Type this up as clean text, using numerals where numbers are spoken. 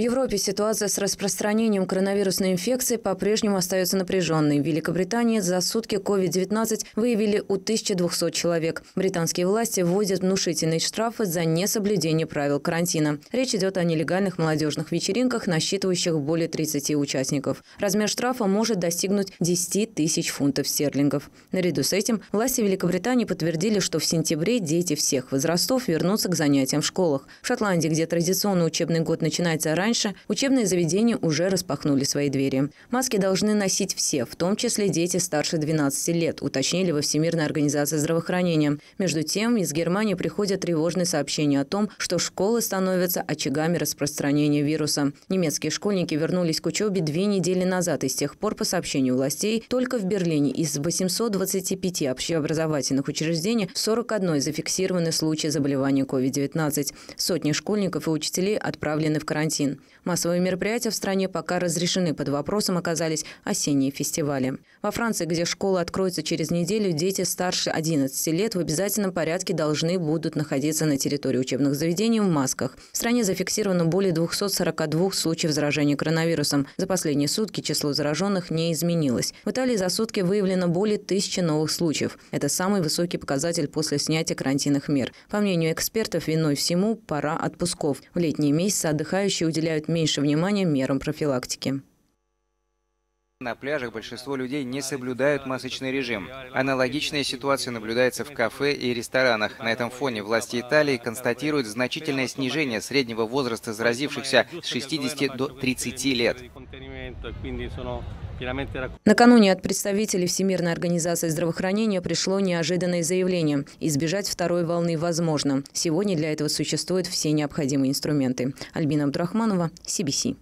В Европе ситуация с распространением коронавирусной инфекции по-прежнему остается напряженной. В Великобритании за сутки COVID-19 выявили у 1200 человек. Британские власти вводят внушительные штрафы за несоблюдение правил карантина. Речь идет о нелегальных молодежных вечеринках, насчитывающих более 30 участников. Размер штрафа может достигнуть 10 тысяч фунтов стерлингов. Наряду с этим власти Великобритании подтвердили, что в сентябре дети всех возрастов вернутся к занятиям в школах. В Шотландии, где традиционно учебный год начинается раньше, учебные заведения уже распахнули свои двери. Маски должны носить все, в том числе дети старше 12 лет, уточнили во Всемирной организации здравоохранения. Между тем, из Германии приходят тревожные сообщения о том, что школы становятся очагами распространения вируса. Немецкие школьники вернулись к учебе 2 недели назад, и с тех пор, по сообщению властей, только в Берлине из 825 общеобразовательных учреждений 41 зафиксированы случаи заболевания COVID-19. Сотни школьников и учителей отправлены в карантин. Массовые мероприятия в стране пока разрешены. Под вопросом оказались осенние фестивали. Во Франции, где школа откроется через неделю, дети старше 11 лет в обязательном порядке должны будут находиться на территории учебных заведений в масках. В стране зафиксировано более 242 случаев заражения коронавирусом. За последние сутки число зараженных не изменилось. В Италии за сутки выявлено более 1000 новых случаев. Это самый высокий показатель после снятия карантинных мер. По мнению экспертов, виной всему пора отпусков. В летние месяцы отдыхающие уделяют меньше внимания мерам профилактики. На пляжах большинство людей не соблюдают масочный режим. Аналогичная ситуация наблюдается в кафе и ресторанах. На этом фоне власти Италии констатируют значительное снижение среднего возраста заразившихся с 60 до 30 лет. Накануне от представителей Всемирной организации здравоохранения пришло неожиданное заявление. Избежать второй волны возможно. Сегодня для этого существуют все необходимые инструменты. Альбина Абдурахманова, CBC.